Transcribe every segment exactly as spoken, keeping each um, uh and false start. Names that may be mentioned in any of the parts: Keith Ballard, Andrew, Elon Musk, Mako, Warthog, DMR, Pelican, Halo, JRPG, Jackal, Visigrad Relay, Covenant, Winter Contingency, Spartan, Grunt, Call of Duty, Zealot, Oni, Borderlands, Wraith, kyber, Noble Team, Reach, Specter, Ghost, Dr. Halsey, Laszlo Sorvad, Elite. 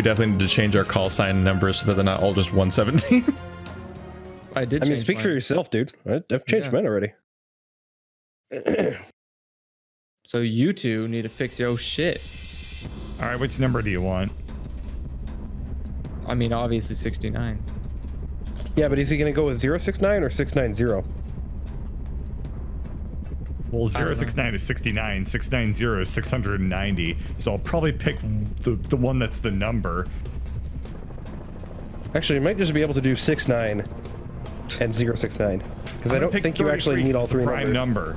We definitely need to change our call sign numbers so that they're not all just one seventeen. I did. I mean, speak mine. for yourself, dude. I've changed yeah. mine already. So you two need to fix your shit. All right, which number do you want? I mean, obviously sixty-nine. Yeah, but is he gonna go with zero six nine or six nine zero? Well, zero six nine is sixty-nine, six nine zero is six hundred ninety, so I'll probably pick the, the one that's the number. Actually, you might just be able to do six nine and zero six nine, because I don't think you actually need all three numbers. Prime number.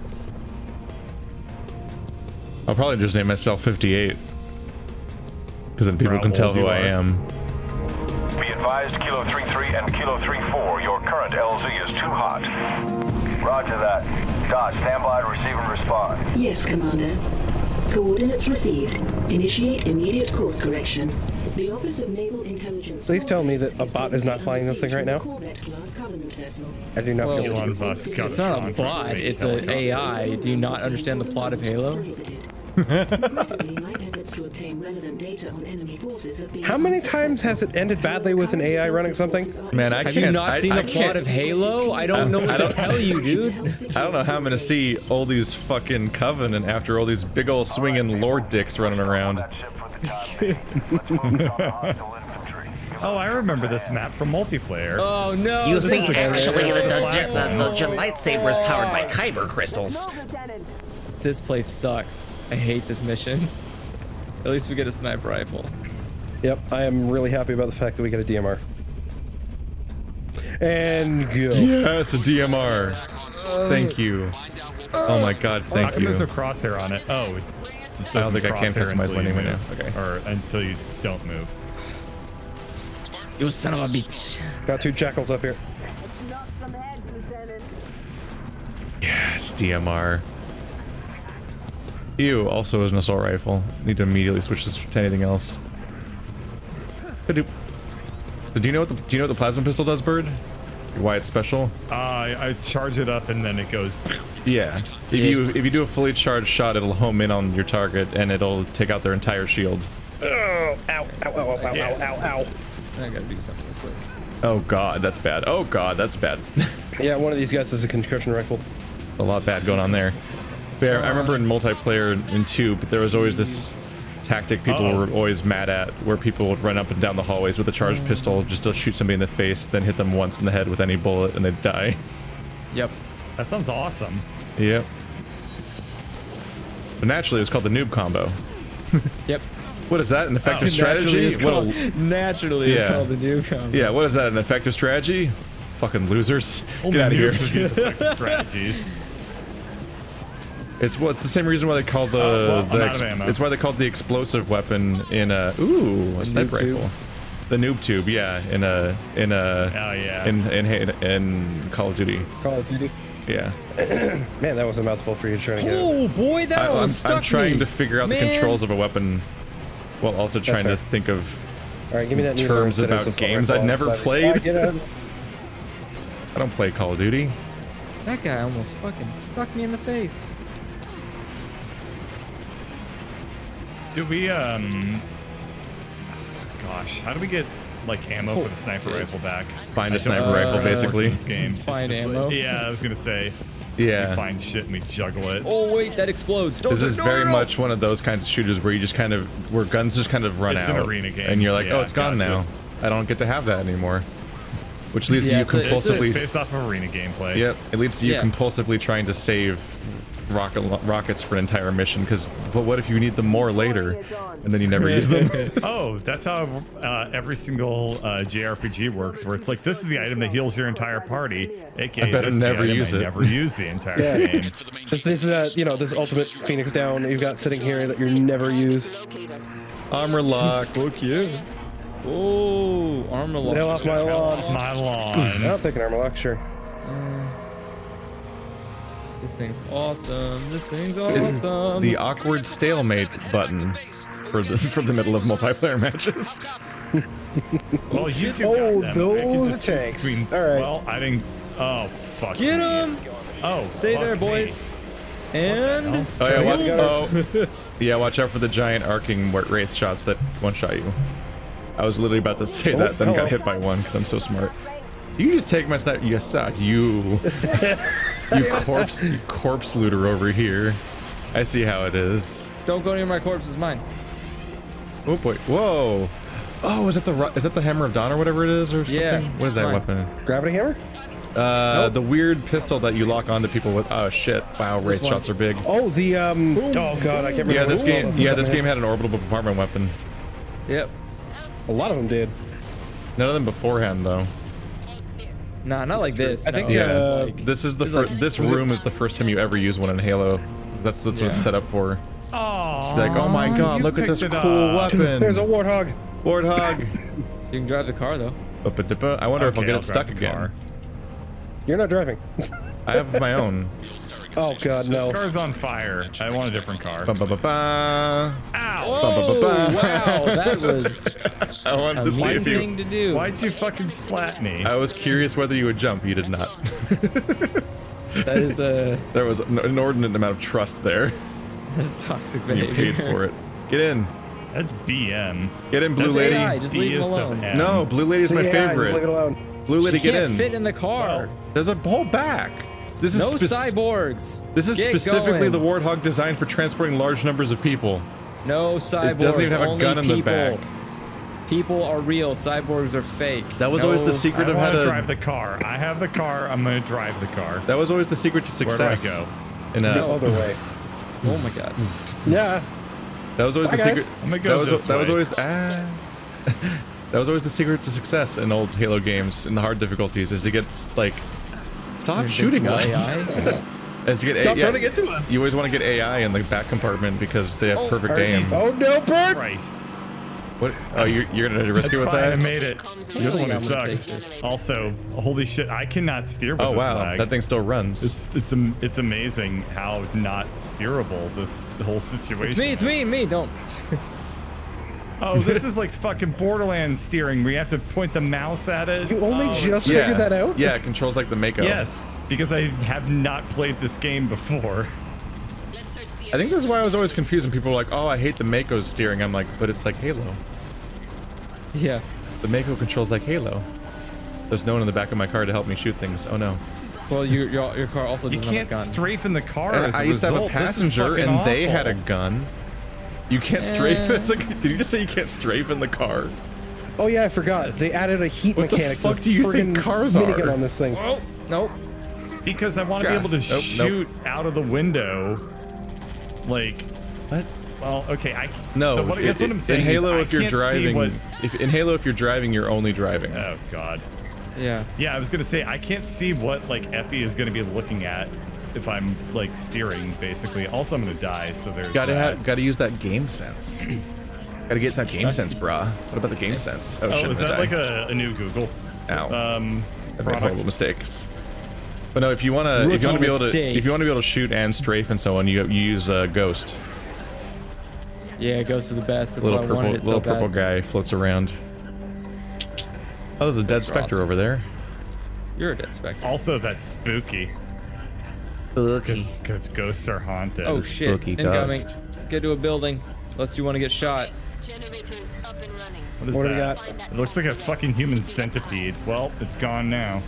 I'll probably just name myself fifty-eight, because then people can tell who I am. Be advised, Kilo three three and Kilo three four, your current L Z is too hot. Roger that. Dodge, stand by to receive and respond. Yes, Commander. Coordinates received. Initiate immediate course correction. The Office of Naval Intelligence. Please tell me that a bot is not flying this thing right now. I do not well, feel Elon Musk. It's not a bot. It's an A I. Do you not understand the plot of Halo? How many times has it ended badly with an A I running something? Man, I can't. Have you not I, seen I, the I plot can't. of Halo? I don't um, know what I don't, to tell you, dude. I don't know how I'm gonna see all these fucking Covenant after all these big old swinging lord dicks running around. Oh, I remember this map from multiplayer. Oh no! You see, actually, the, the, the, the jet lightsaber is powered by kyber crystals. This place sucks. I hate this mission. At least we get a sniper rifle. Yep, I am really happy about the fact that we get a D M R. And go. Yes, a D M R. Uh, thank you. Uh, oh my god, thank you. How come there's a crosshair on it? Oh, I don't think I can customize my name right now. Okay. Or until you don't move. You son of a bitch. Got two jackals up here. Yes, D M R. Ew, also is an assault rifle. Need to immediately switch this to anything else. Do you know what the do you know what the plasma pistol does, Bird? Why it's special? Uh, I charge it up and then it goes. Yeah. If you if you do a fully charged shot, it'll home in on your target and it'll take out their entire shield. Oh, ow, ow, ow, ow, ow, yeah. ow, ow, ow. I gotta do something real quick. Oh god, that's bad. Oh god, that's bad. Yeah, one of these guys is a concussion rifle. A lot bad going on there. I remember in multiplayer in two, but there was always this tactic people Uh-oh. were always mad at, where people would run up and down the hallways with a charged mm. pistol just to shoot somebody in the face, then hit them once in the head with any bullet, and they'd die. Yep. That sounds awesome. Yep. But naturally, it was called the noob combo. Yep. What is that? An effective oh, strategy? Naturally, it's called, what a, naturally yeah. it's called the noob combo. Yeah, what is that? An effective strategy? Fucking losers. Only Get out of here. Effective strategies. It's well, it's the same reason why they called the, uh, well, the it's why they called the explosive weapon in a ooh a sniper rifle, tube. the noob tube, yeah, in a in a oh, yeah. in, in in in Call of Duty. Call of Duty. Yeah. Man, that was a mouthful for you trying to get. Oh it. boy, that I, was I'm, stuck I'm trying me. to figure out Man. the controls of a weapon, while also trying to think of All right, give me that terms about games I've never played. I don't play Call of Duty. That guy almost fucking stuck me in the face. Do we, um, gosh, how do we get, like, ammo oh, for the sniper dude. rifle back? Find a sniper uh, rifle, basically. This game. Find ammo? Like, yeah, I was gonna say. Yeah. We find shit and we juggle it. Oh, wait, that explodes. Don't this is no, very no. much one of those kinds of shooters where you just kind of, where guns just kind of run it's out. It's an arena game. And you're like, yeah, oh, it's gone gotcha. now. I don't get to have that anymore. Which leads yeah, to you compulsively. It's based off of arena gameplay. Yep, it leads to you yeah. compulsively trying to save rocket rockets for an entire mission, because but what if you need them more later and then you never use them? Oh, that's how uh, every single uh, J R P G works, where it's like, this is the item that heals your entire party, aka I better never use it. Never use the entire yeah. game. This is uh, you know, this ultimate Phoenix Down that you've got sitting here that you never use. Armor lock. Fuck you. Oh, armor lock. Nail off my lawn. My lawn. I'll take an armor lock, sure. Um, This thing's awesome. This thing's awesome. It's the awkward stalemate button for the for the middle of multiplayer matches. Well, you two oh, got them. those tanks. All right. Well, I didn't. Oh, fuck. Get him. Oh, stay there, boys. Me. And oh yeah, watch, oh. yeah, watch out for the giant arcing Wraith shots that one shot you. I was literally about to say oh, that, then hello. got hit by one because I'm so smart. You just take my sniper. You suck. You, you corpse, you corpse looter over here. I see how it is. Don't go near my corpse. It's mine. Oh boy! Whoa! Oh, is that the is that the hammer of dawn or whatever it is or something? Yeah. What is that mine. weapon? Gravity hammer? Uh, nope. The weird pistol that you lock onto people with. Oh shit! Wow, Wraith shots are big. Oh, the um. Boom. Oh god, I can't remember. Yeah, this game. Ooh. Yeah, this game had an orbital bombardment weapon. Yep. A lot of them did. None of them beforehand though. Nah, not like this. I think no. yeah. Uh, this is the first. Like, this room it? is the first time you ever use one in Halo. That's that's yeah. what it's set up for. Oh. It's like, oh my god, look at this cool up. weapon. There's a warthog. Warthog. You can drive the car though. I wonder okay, if I'll get I'll it stuck again. Car. You're not driving. I have my own. Oh god, no. This car's on fire. I want a different car. Ba, ba, ba, ba. Ow! Whoa, ba, ba, ba, ba. Wow, that was I wanted to see if you, thing to do. Why'd you fucking splat me? I was curious whether you would jump. You did not. That is a... There was an inordinate amount of trust there. That's toxic behavior. You paid for it. Get in. That's B M. Get in, Blue That's Lady. A I. Just leave it alone. No, Blue Lady's my favorite. Just leave it alone. Blue Lady, she get in. Can't fit in the car. Wow. There's a whole back. This is no cyborgs. This is Get specifically going. the Warthog designed for transporting large numbers of people. No cyborgs. It doesn't even have Only a gun in people. the back. People are real. Cyborgs are fake. That was no, always the secret I of how to drive the car. I have the car. I'm gonna drive the car. That was always the secret to success. Where do I go? In a, no other way. Oh my god. Yeah. That was always Bye the guys. secret. I'm gonna go that this was, way. that was always ah. That was always the secret to success in old Halo games in the hard difficulties is to get like. Stop You're shooting us. As you get Stop yeah, running into us. You always want to get A I in the back compartment because they have oh, perfect aim. Oh no, Bert! Christ. What? Oh, you're, you're going to rescue with fine, that? I made it. You're the one who sucks. Also, holy shit, I cannot steer with oh, this wow. lag. That thing still runs. It's it's it's amazing how not steerable this whole situation It's me, is. it's me, me, don't. Oh, this is like fucking Borderlands steering. We have to point the mouse at it. You only oh, just yeah. figured that out? Yeah, it controls like the Mako. Yes, because I have not played this game before. I think this is why I was always confused when people were like, oh, I hate the Mako's steering. I'm like, but it's like Halo. Yeah. The Mako controls like Halo. There's no one in the back of my car to help me shoot things. Oh, no. Well, you, your, your car also doesn't have a gun. You can't strafe in the car as a result. I used to have a passenger and awful. they had a gun. You can't strafe. It's like, did you just say you can't strafe in the car? Oh yeah, I forgot. Yes. They added a heat what mechanic. What the fuck do you think cars are? On this thing. Well, nope. Because I want to be able to nope, shoot nope. out of the window. Like, what? Well, okay. I no. So what, it, guess what I'm saying in Halo, is if I you're driving, what... if in Halo, if you're driving, you're only driving. Oh god. Yeah. Yeah, I was gonna say I can't see what like Epi is gonna be looking at. If I'm like steering, basically. Also, I'm gonna die. So there's. Gotta that. have. Gotta use that game sense. Gotta get that game sense, brah. What about the game sense? Oh, oh shit, is that die. like a, a new Google? Ow. Um, I've made horrible mistakes. But no, if you wanna, Rookie if you wanna be able mistake. to, if you wanna be able to shoot and strafe and so on, you you use uh, Ghost. Yeah, Ghost is the best. That's little why purple, I wanted it little so purple bad. guy floats around. Oh, there's a dead Those Specter awesome. over there. You're a dead Specter. Also, that's spooky. Because ghosts are haunted. Oh shit! Incoming. Get to a building, unless you want to get shot. What is what that? We got? It looks like a fucking human centipede. Well, it's gone now.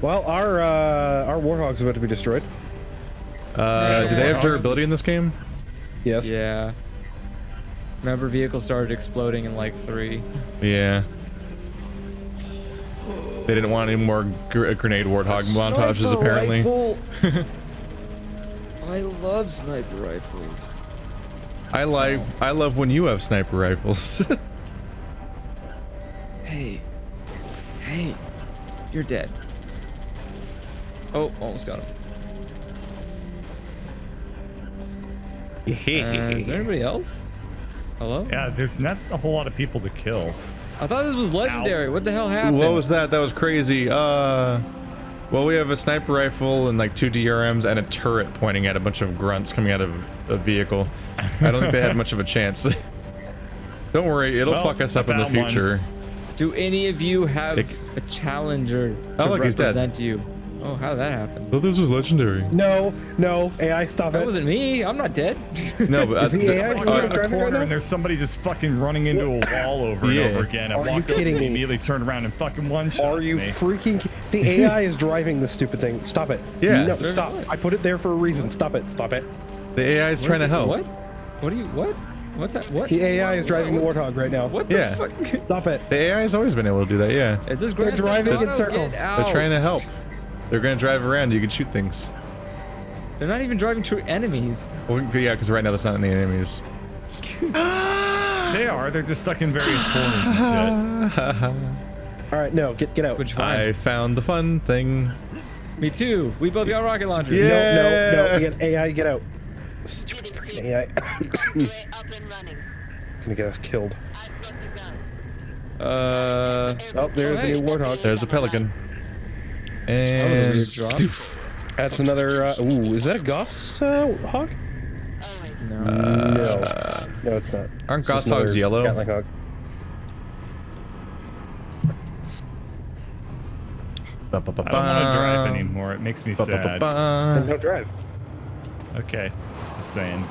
Well, our uh, our Warthog's about to be destroyed. Uh, do they have durability in this game? Yes. Yeah. Remember, vehicles started exploding in like three. Yeah. They didn't want any more gr grenade warthog montages, apparently. I love sniper rifles. I like oh. I love when you have sniper rifles. Hey, hey, you're dead. Oh, almost got him. uh, is there anybody else? Hello? Yeah, there's not a whole lot of people to kill. I thought this was legendary. Ow. What the hell happened? What was that? That was crazy. Uh, well, we have a sniper rifle and like two D R Ms and a turret pointing at a bunch of grunts coming out of a vehicle. I don't think they had much of a chance. Don't worry, it'll well, fuck us up in the future. One. Do any of you have it... a challenger to oh, look, represent you? Oh, Oh, how did that happen? I thought this was legendary. No, no, A I, stop that it. That wasn't me. I'm not dead. No, but is I, the A I? Like, uh, in the corner, and there's somebody just fucking running into a wall over yeah. and over again. I Are walked you kidding over me? Immediately turned around and fucking one shot. Are you me. freaking? The A I is driving this stupid thing. Stop it. Yeah. No, stop. Right. I put it there for a reason. Stop it. Stop it. The A I is what trying is to help. What? What are you? What? What's that? What? The A I is driving the Warthog right now. What the yeah. fuck? Stop it. The A I has always been able to do that, yeah. Is this They're driving in circles. They're trying to help. They're going to drive around. You can shoot things. They're not even driving to enemies. Well, yeah, because right now there's not any enemies. They are. They're just stuck in various corners and shit. All right, no. Get get out. Which I found the fun thing. Me too. We both got rocket launchers. Yeah. No, no, no. Get, A I, get out. Stupid freaking A I. Gonna get us killed. Uh, oh, there's a Warthog. There's a Pelican. And oh, that's another. Uh, ooh, is that a Ghost uh, hog? No. Uh, no, it's not. Aren't Ghost hogs yellow? Like hog. Ba, ba, ba, ba. I don't want to drive anymore. It makes me ba, sad. Ba, ba, ba. Don't drive. Okay. Saying.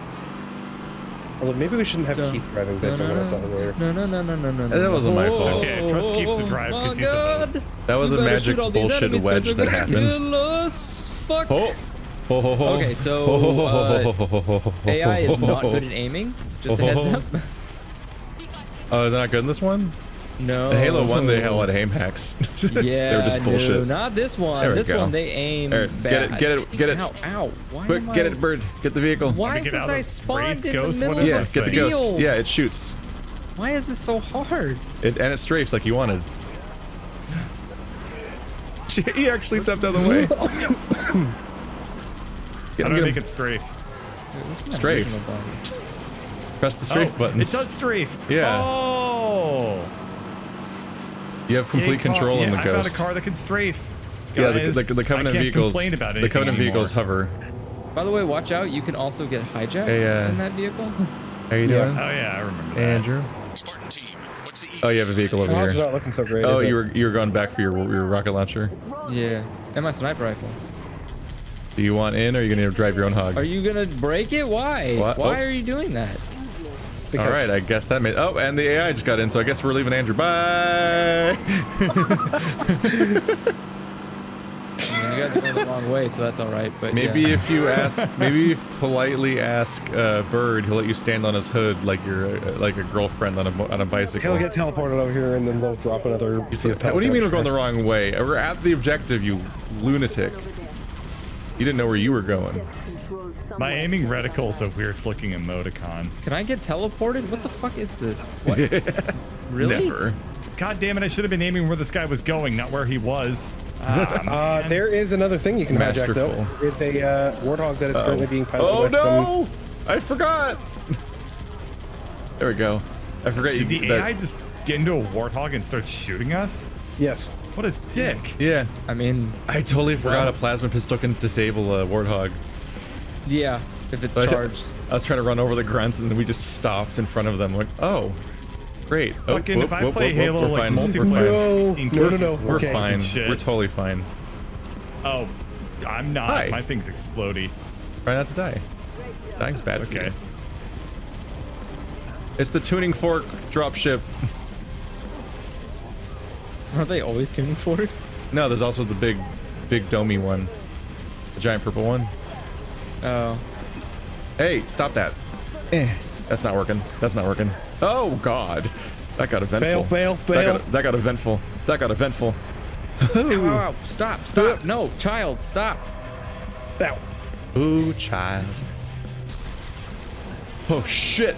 Well, maybe we shouldn't have no. Keith driving this no, no, no, no, no, no, no, no, no, no. That wasn't my fault. Oh, okay, trust Keith to drive because he's God. the best. That was you a magic bullshit wedge that happened. Fuck. Oh. Oh, oh, oh. Okay, so uh, A I is not good at aiming. Just a heads up. Oh, uh, they're not good in this one? No. In Halo one, they had a lot of aim hacks. Yeah, they were just bullshit. No, not this one. There this go. one, they aim right, bad. Get it, get it, get it. Ow, ow. Why Quick, get I... it, bird. Get the vehicle. Why was I spawned in ghost? the middle yeah, of the field? Yeah, get the Ghost. Yeah, it shoots. Why is this so hard? It, and it strafes like you wanted. He actually stepped out of the way. Get I don't him. think it's strafe. Dude, strafe. Press the strafe oh, button. It does strafe. Yeah. Oh. You have complete control on the Ghost. I found a car that can strafe. Yeah, the, the, the Covenant vehicles. About the Covenant anymore. vehicles hover. By the way, watch out. You can also get hijacked hey, uh, in that vehicle. How you doing? Yeah. Oh yeah, I remember that. Andrew. Spartan team. What's the oh, you have a vehicle over here. Not looking so great, oh, you were you were going back for your your rocket launcher. Yeah, and my sniper rifle. Do you want in, or are you gonna drive your own hog? Are you gonna break it? Why? What? Why oh. are you doing that? Because All right, I guess that made. Oh, and the A I just got in, so I guess we're leaving Andrew. Bye. You guys went a long way, so that's all right. But maybe yeah. if you ask, maybe if politely ask uh, Bird, he'll let you stand on his hood like you're uh, like a girlfriend on a on a bicycle. He'll get teleported over here, and then they'll drop another. What do you mean we're going the wrong way? We're at the objective, you lunatic. You didn't know where you were going. My aiming reticle is a weird-looking emoticon. Can I get teleported? What the fuck is this? What? Really? Never. God damn it! I should have been aiming where this guy was going, not where he was. Ah, uh, there is another thing you can hijack, though. There's a uh, Warthog that is uh, currently being piloted. Oh no! Some... I forgot. There we go. I forgot Did you. The that... A I just get into a Warthog and start shooting us? Yes. What a dick. Yeah. I mean, I totally forgot wow. a plasma pistol can disable a Warthog. Yeah, if it's but charged. I was trying to run over the grunts, and then we just stopped in front of them. Like, oh, great. Oh, Fucking, whoop, if I whoop, play whoop, Halo we're like multiplayer, no, no, no, we're okay. fine. We're totally fine. Oh, I'm not. Hi. My thing's explodey. Try not to die. Dying's bad. Okay. For you. It's the tuning fork dropship. Aren't they always tuning forks? No, there's also the big, big domey one, the giant purple one. Oh. Hey, stop that. Eh, that's not working. That's not working. Oh, God. That got eventful. Bail, bail, bail. That got, that got eventful. That got eventful. Ow, stop, stop. No, child, stop. Ow. Ooh, child. Oh, shit.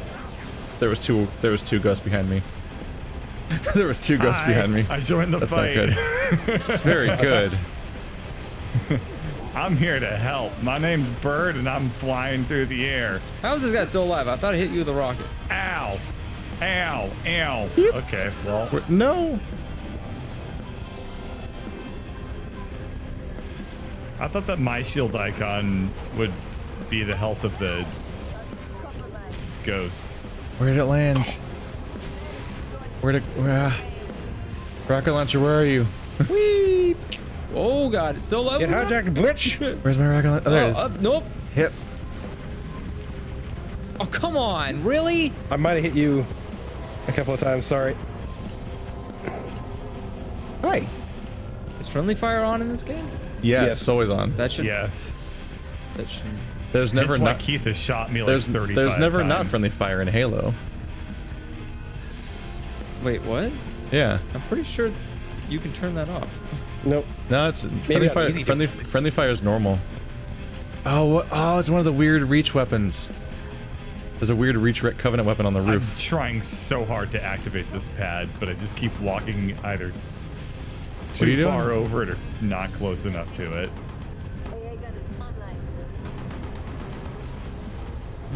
There was two, there was two ghosts behind me. There was two ghosts I, behind me. I joined the that's fight. That's not good. Very good. I'm here to help. My name's Bird, and I'm flying through the air. How is this guy still alive? I thought I hit you with a rocket. Ow. Ow. Ow. Yep. Okay, well. We're, no. I thought that my shield icon would be the health of the Ghost. Where did it land? Where did it... Uh, rocket launcher, where are you? Weep. Oh God, it's so low. Get hijacked, bitch. Where's my rocket? Oh, there oh, it is. Up, nope. Hit. Oh, come on, really? I might have hit you a couple of times, sorry. Hi. Is friendly fire on in this game? Yes, yes. It's always on. That should. Yes. That should. There's never it's not. Why Keith has shot me like there's, thirty-five There's never times. Not friendly fire in Halo. Wait, what? Yeah. I'm pretty sure you can turn that off. Nope. No, it's friendly fire. Friendly, friendly fire is normal. Oh, oh, it's one of the weird Reach weapons. There's a weird Reach Covenant weapon on the roof. I'm trying so hard to activate this pad, but I just keep walking either too far doing? over it or not close enough to it.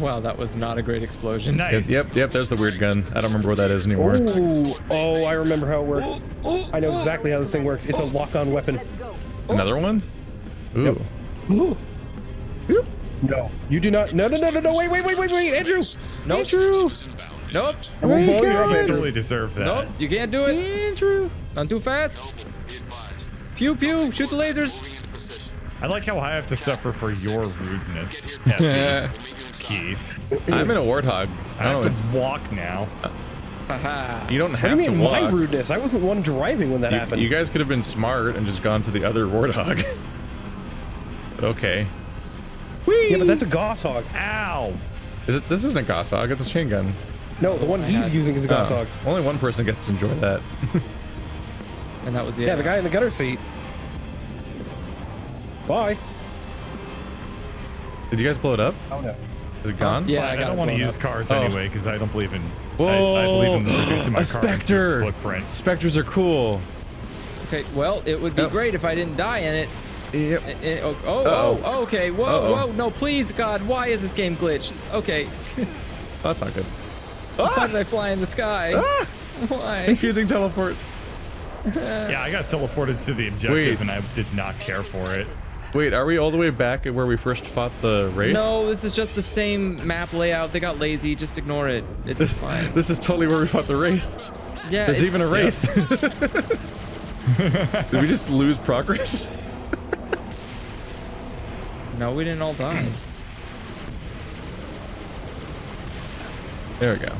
Wow, that was not a great explosion. Nice. Yep, yep, yep, there's the weird gun. I don't remember what that is anymore. Ooh, oh, I remember how it works. Oh, oh, I know exactly how this thing works. It's a lock-on weapon. Another one? Ooh. Yep. Ooh. No. You do not. No, no, no, no, no. Wait, wait, wait, wait, wait. Andrew. Nope. Andrew. Nope. I won't blow you up, Andrew. Really deserve that. Nope, you can't do it. Andrew. Not too fast. Pew, pew. Shoot the lasers. I like how I have to suffer for your rudeness. Yeah. Keith. I'm in a Warthog. I, I don't have know. to walk now. You don't have what do you mean, to walk. My rudeness? I wasn't the one driving when that you, happened. You guys could have been smart and just gone to the other Warthog. But okay. Whee! Yeah, but that's a Goshawk. Ow! Is it? This isn't a Goshawk. It's a chain gun. No, the one oh, he's God. using is a Goshawk. Oh, only one person gets to enjoy that. And that was the yeah, end. The guy in the gutter seat. Bye. Did you guys blow it up? Oh no. Is it gone? Yeah, I, I don't want to use up. cars oh. anyway because I don't believe in. Whoa! I, I believe in reducing my a car Specter. footprint. Specters are cool. Okay, well, it would be oh. great if I didn't die in it. Yep. Oh, oh, uh-oh. oh, okay. Whoa, uh-oh. whoa, no, please, God, why is this game glitched? Okay. That's not good. Why ah! did I fly in the sky? Ah! Why? Confusing teleport. Yeah, I got teleported to the objective Wait. and I did not care for it. Wait, are we all the way back at where we first fought the Wraith? No, this is just the same map layout. They got lazy. Just ignore it. It's this, fine. This is totally where we fought the Wraith. Yeah, There's even a Wraith. Yeah. Did we just lose progress? No, we didn't all die. There we go.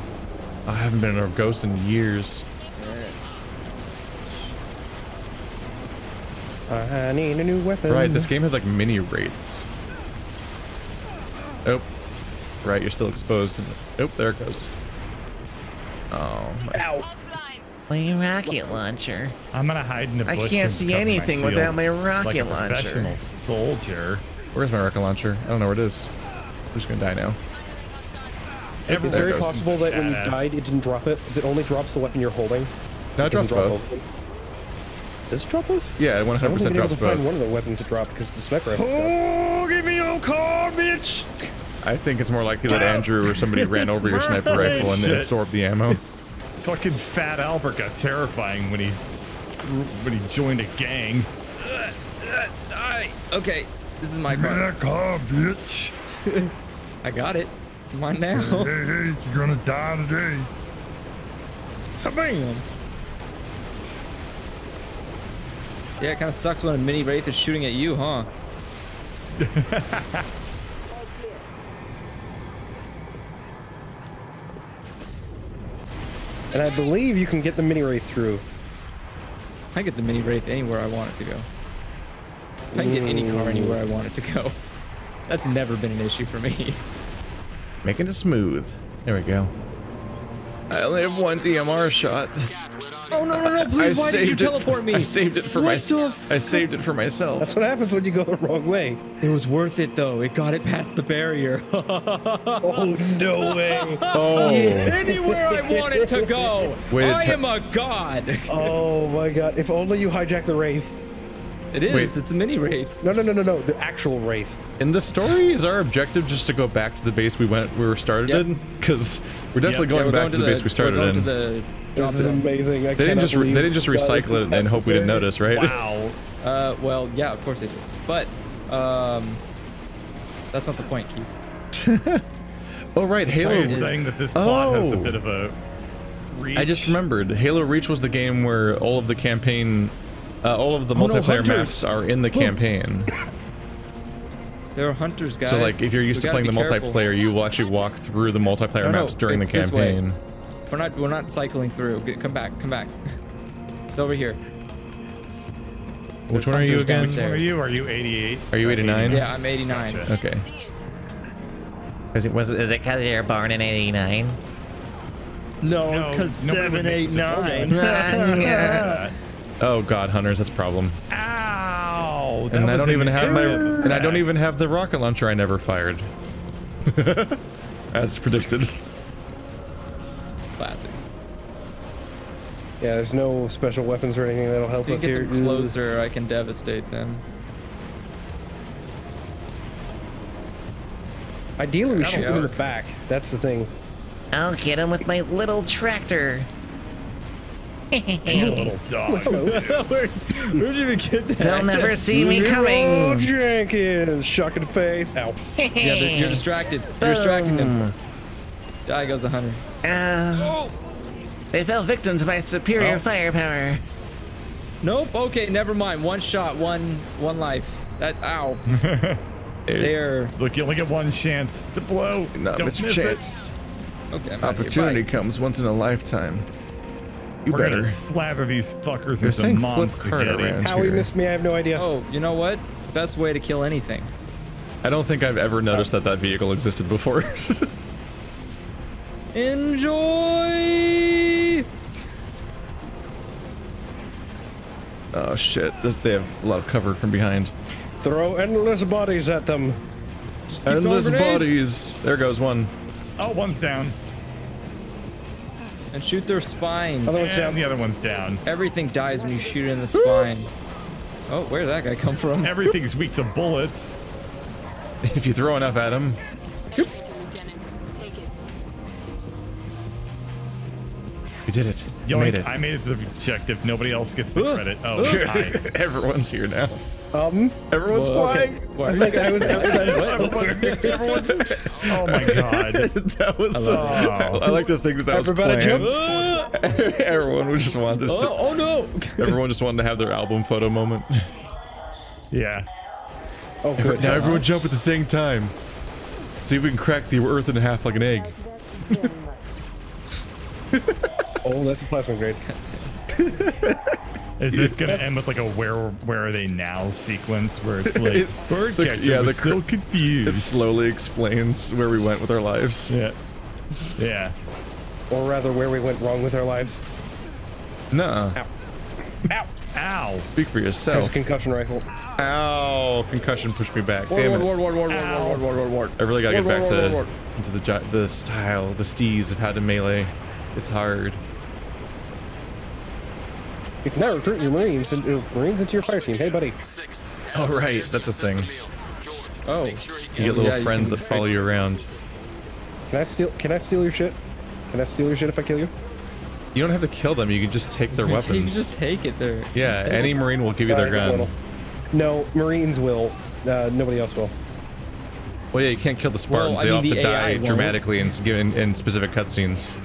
I haven't been in a Ghost in years. I need a new weapon. Right, this game has like mini Wraiths. Oh. Right, you're still exposed. Oh, there it goes. Oh my. Ow. My rocket launcher. I'm gonna hide in the bush. I can't see anything my without my rocket like a launcher. Professional soldier. Where's my rocket launcher? I don't know where it is. I'm just gonna die now. It's very goes. possible that when you died, it didn't drop it, because it only drops the weapon you're holding. No, it, it drops both. Drop Does it drop both? Yeah, it one hundred percent drops both. I able to both. find one of the weapons that dropped because the sniper weapons Oh, give me your car, bitch! I think it's more likely that Andrew or somebody ran over your sniper rifle and then absorbed the ammo. Fucking Fat Albert got terrifying when he when he joined a gang. Uh, uh, I, okay. This is my car. car bitch. I got it. It's mine now. Hey, hey, you're gonna die today. Bam. Yeah, it kind of sucks when a mini Wraith is shooting at you, huh? And I believe you can get the mini Wraith through. I get the mini Wraith anywhere I want it to go. I can get any car anywhere I want it to go. That's never been an issue for me. Making it smooth. There we go. I only have one D M R shot. Oh no no no! Please, I why did you teleport me? I saved it for myself. I saved it for myself. That's what happens when you go the wrong way. It was worth it though. It got it past the barrier. Oh no way! Oh. Anywhere I wanted to go. Wait, I am a god. Oh my god! If only you hijacked the Wraith. It is. Wait. It's a mini Wraith. No, no, no, no, no. The actual Wraith. In the story, is our objective just to go back to the base we went, we were started yep. in? Because we're definitely yep. going yeah, we're back going to the, the base we started we're going in. To the this is amazing. I they didn't just re they didn't just recycle it and hope we didn't notice, right? Wow. Uh, well, yeah, of course they did. But um, that's not the point, Keith. Oh right, Halo. You're saying that this plot oh. has a bit of a. Reach. I just remembered. Halo Reach was the game where all of the campaign. Uh, all of the oh, multiplayer no, maps are in the campaign. There are hunters, guys. So, like, if you're used we to playing the careful. multiplayer, you watch you walk through the multiplayer no, no, maps during the campaign. We're not, we're not cycling through. Get, come back, come back. It's over here. Which There's one are you again? Which one are you? Are you eighty-eight? Are you eighty-nine? Yeah, I'm eighty-nine. Gotcha. Okay. Because it was it because you're born in eighty-nine? No, no, it's because seven eight nine. Oh God, hunters, that's a problem. Ow! And I don't even have my and I don't even have the rocket launcher I never fired. As predicted. Classic. Yeah, there's no special weapons or anything that'll help us here. If you get them closer, I can devastate them. Ideally, we shoot them in the back. That's the thing. I'll get him with my little tractor. Little dog. Where, where'd you even get that? They'll never see me coming. Oh, Jenkins, shocking face. Ow. Yeah, you're distracted. Boom. You're distracting them. Die goes the hunter. Uh, oh. They fell victim to my superior oh. firepower. Nope. Okay, never mind. One shot, one one life. That ow. There. Look, you only get one chance to blow. No, Don't miss your chance. It. Okay, opportunity comes once in a lifetime. You We're better slather these fuckers You're into mom's spaghetti. How he missed me, I have no idea. Oh, you know what? Best way to kill anything. I don't think I've ever noticed oh. that that vehicle existed before. Enjoy. Oh shit! This, they have a lot of cover from behind. Throw endless bodies at them. Endless bodies. There goes one. Oh, one's down. And shoot their spines. Other one's down. The other one's down. Everything dies when you shoot in the spine. Oh, where'd that guy come from? Everything's weak to bullets. If you throw enough at him. You did it. You made it. I made it to the objective. Nobody else gets the credit. Oh, everyone's here now. Um, everyone's well, flying. Okay. I think I was outside of everyone's. Oh my god. That was. I, so, oh. I like to think that that Everybody was planned. Jumped. Everyone would just want to. Oh, oh no! Everyone just wanted to have their album photo moment. Yeah. Oh, good. Now everyone jump at the same time. See if we can crack the earth in half like an egg. Oh, that's a plasma grade. Is it gonna end with like a where where are they now sequence where it's like it, bird the, yeah, the still confused. It slowly explains where we went with our lives. Yeah. Yeah. Or rather where we went wrong with our lives. Nuh-uh. Ow. Ow. Ow. Speak for yourself. There's a concussion rifle. Ow. Concussion pushed me back. Ward, Damn ward, it. Ward, ward, ward, ward, ward, ward, ward, ward. I really gotta ward, get back ward, to ward, ward. into the the style, the steez of how to melee. It's hard. You can now recruit your Marines and uh, Marines into your fire team. Hey, buddy. Oh, right. That's a thing. Oh. You get little yeah, friends that follow you around. Can I steal? Can I steal your shit? Can I steal your shit if I kill you? You don't have to kill them. You can just take their weapons. You can just take it there. Yeah. Any it. Marine will give you uh, their gun. No, Marines will. Uh, nobody else will. Well, yeah. You can't kill the Spartans. Well, they mean, all have the to die dramatically in, in, in specific cutscenes.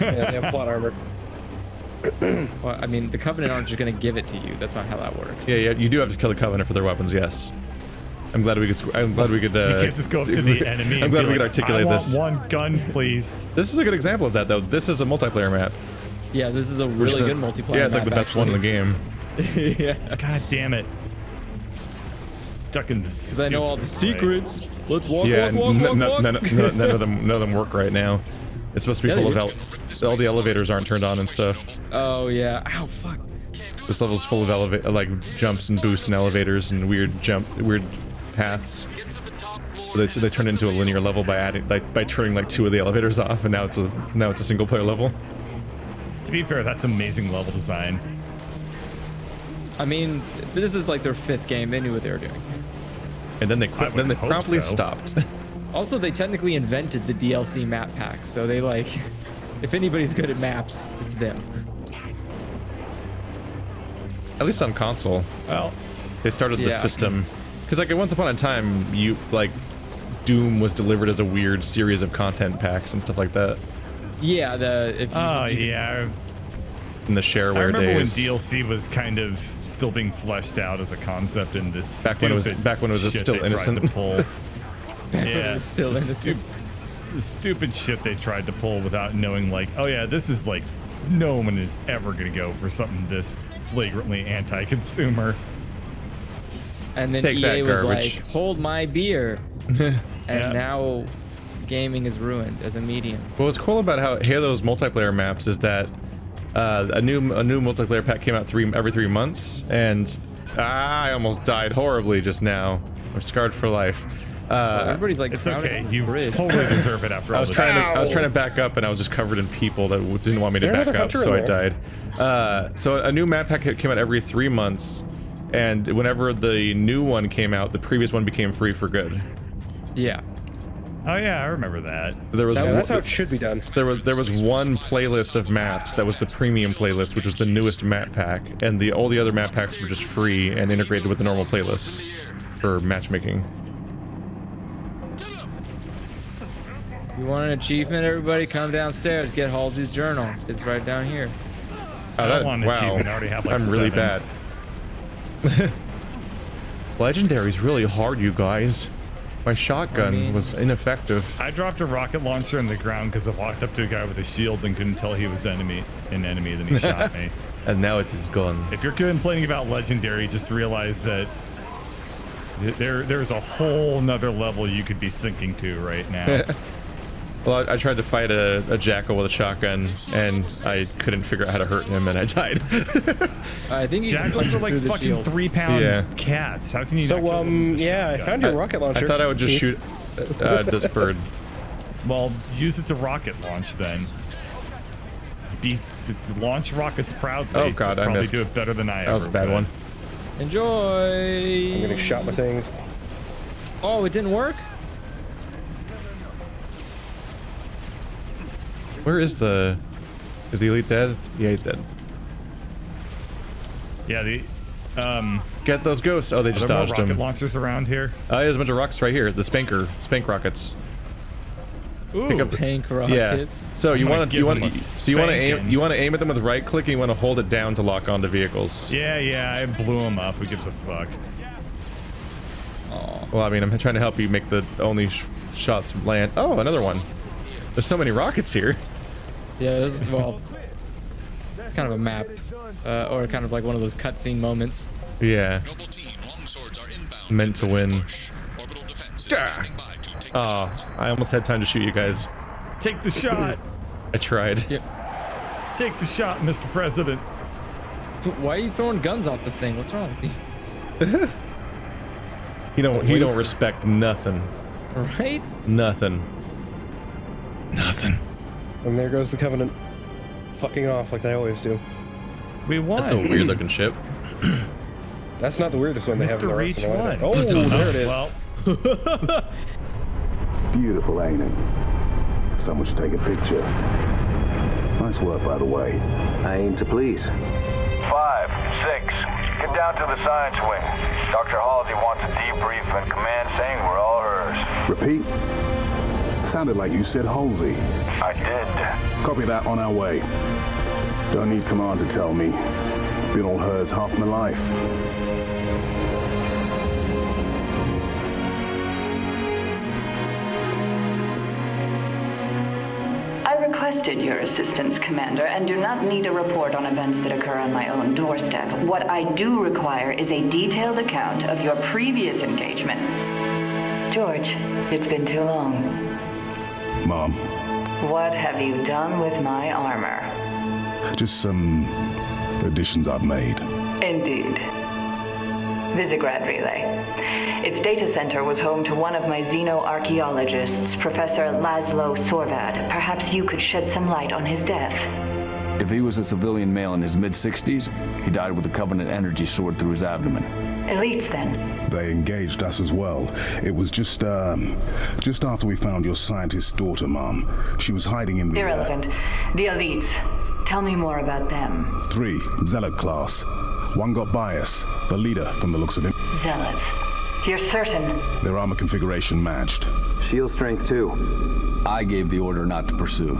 Yeah, they have plot armor. Well, I mean, the Covenant aren't just going to give it to you. That's not how that works. Yeah, yeah, you do have to kill the Covenant for their weapons. Yes, I'm glad we could. I'm glad we could. Uh, you can't just go up to the enemy. I'm and glad we like, could articulate I want this. One gun, please. This is a good example of that, though. This is a multiplayer map. Yeah, this is a really good multiplayer. Yeah, it's like map, the best actually. one in the game. Yeah. God damn it. Stuck in this. Because I know all the secrets. Right. Let's walk, yeah, walk, walk, walk, walk. None, none, none of them, none of them work right now. It's supposed to be yeah, full of ele all the elevators aren't turned on and stuff. Oh yeah. Ow, fuck. This level's full of eleva like jumps and boosts and elevators and weird jump, weird paths. They, they turned into a linear level by adding, like, by turning like two of the elevators off, and now it's a now it's a single player level. To be fair, that's amazing level design. I mean, this is like their fifth game. They knew what they were doing. And then they quit. Then they promptly so. stopped. Also, they technically invented the D L C map pack, so they like, if anybody's good at maps, it's them. At least on console. Well, they started yeah. the system. Because like once upon a time, you like, Doom was delivered as a weird series of content packs and stuff like that. Yeah, the if you, oh you, yeah. in the shareware days. I remember days. when D L C was kind of still being fleshed out as a concept in this. Back when it was back when it was still innocent. Back yeah, still innocent. The stupid shit they tried to pull without knowing, like, oh yeah, this is like, no one is ever gonna go for something this flagrantly anti-consumer. And then E A was like, hold my beer. And yeah. now gaming is ruined as a medium. What was cool about how Halo's multiplayer maps is that uh, a new a new multiplayer pack came out three every three months, and ah, I almost died horribly just now. I'm scarred for life. Uh, Everybody's like, it's okay. You totally deserve it after all. I was trying to, I was trying to back up, and I was just covered in people that didn't want me to back up, so I died. Uh, so a new map pack came out every three months, and whenever the new one came out, the previous one became free for good. Yeah. Oh yeah, I remember that. There was that's how it should be done. There was there was one playlist of maps that was the premium playlist, which was the newest map pack, and the all the other map packs were just free and integrated with the normal playlists for matchmaking. You want an achievement, everybody? Come downstairs, get Halsey's journal. It's right down here. Oh, that, I want an wow. achievement. I already have like I'm seven. Really bad. Legendary's really hard, you guys. My shotgun I mean, was ineffective. I dropped a rocket launcher in the ground because I walked up to a guy with a shield and couldn't tell he was enemy, an enemy, then he shot me. And now it is gone. If you're complaining about Legendary, just realize that there, there's a whole nother level you could be sinking to right now. Well, I tried to fight a, a jackal with a shotgun, and I couldn't figure out how to hurt him, and I died. I think you jackals are like fucking three-pound yeah. cats. How can you? So not um, yeah, shotgun? I found your rocket launcher. I, I thought I would just shoot uh, this bird. Well, use it to rocket launch then. Be launch rockets proudly. Oh God, I missed. Probably do it better than I. That ever was a bad would. One. Enjoy. I'm getting shot with things. Oh, it didn't work. Where is the... Is the Elite dead? Yeah, he's dead. Yeah, the... Um, Get those ghosts! Oh, they just dodged him. Rocket launchers around here? Uh, there's a bunch of rocks right here. The Spanker. Spank rockets. Ooh! Spank rockets. Yeah. So you want to you want so you want to aim you want to aim at them with right click, and you want to hold it down to lock onto vehicles. Yeah, yeah. I blew him up. Who gives a fuck? Oh. Well, I mean, I'm trying to help you make the only sh shots land. Oh, another one. There's so many rockets here. Yeah, this is, well, it's kind of a map, uh, or kind of like one of those cutscene moments. Yeah. Meant to win. Ah, oh, I almost had time to shoot you guys. Take the shot. I tried. Yep. Take the shot, Mister President. Why are you throwing guns off the thing? What's wrong with you? You don't. You don't respect nothing. Right? Nothing. Nothing. And there goes the Covenant fucking off like they always do. We won. That's a weird looking ship. That's not the weirdest one they have in the Reach one. Oh, there it is. Well. Beautiful, ain't it? Someone should take a picture. Nice work, by the way. I aim to please. Five, six, get down to the science wing. Doctor Halsey wants a debrief and command saying we're all hers. Repeat. Sounded like you said Halsey. I did. Copy that, on our way. Don't need command to tell me. Been all hers half my life. I requested your assistance, Commander, and do not need a report on events that occur on my own doorstep. What I do require is a detailed account of your previous engagement. George, it's been too long. Mom. What have you done with my armor? Just some additions I've made. Indeed. Visigrad Relay. Its data center was home to one of my xenoarchaeologists, Professor Laszlo Sorvad. Perhaps you could shed some light on his death. If he was a civilian male in his mid sixties, he died with a Covenant energy sword through his abdomen. Elites, then? They engaged us as well. It was just, um, just after we found your scientist's daughter, Mom. She was hiding in the... Irrelevant. Uh, the Elites. Tell me more about them. Three. Zealot class. One got bias. The leader, from the looks of him. Zealots. You're certain? Their armor configuration matched. Shield strength, too. I gave the order not to pursue.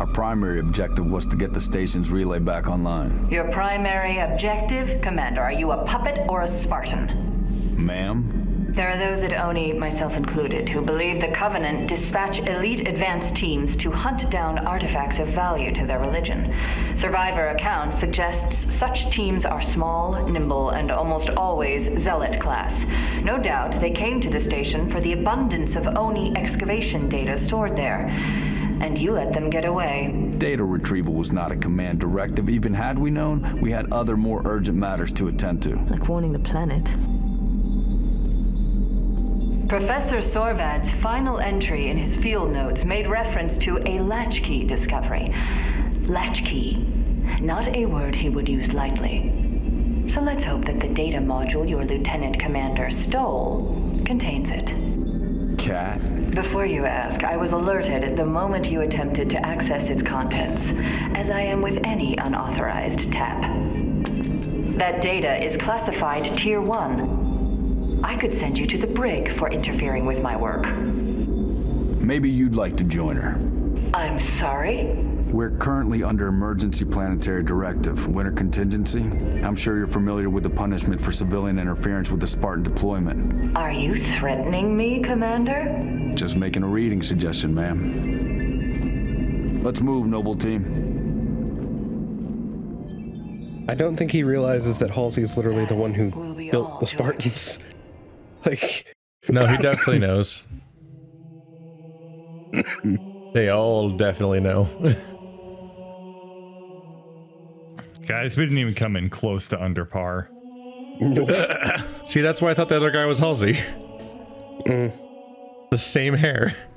Our primary objective was to get the station's relay back online. Your primary objective? Commander, are you a puppet or a Spartan? Ma'am? There are those at Oni, myself included, who believe the Covenant dispatch elite advanced teams to hunt down artifacts of value to their religion. Survivor accounts suggests such teams are small, nimble, and almost always Zealot class. No doubt they came to the station for the abundance of Oni excavation data stored there. And you let them get away. Data retrieval was not a command directive. Even had we known, we had other more urgent matters to attend to. Like warning the planet. Professor Sorvad's final entry in his field notes made reference to a latchkey discovery. Latchkey, not a word he would use lightly. So let's hope that the data module your lieutenant commander stole contains it. Cat? Before you ask, I was alerted the moment you attempted to access its contents, as I am with any unauthorized tap. That data is classified Tier one. I could send you to the brig for interfering with my work. Maybe you'd like to join her. I'm sorry? We're currently under Emergency Planetary Directive, Winter Contingency. I'm sure you're familiar with the punishment for civilian interference with the Spartan deployment. Are you threatening me, Commander? Just making a reading suggestion, ma'am. Let's move, Noble Team. I don't think he realizes that Halsey is literally the one who built the Spartans. Like... No, he definitely knows. They all definitely know. Guys, we didn't even come in close to under par. Nope. See, that's why I thought the other guy was Halsey. Mm. The same hair.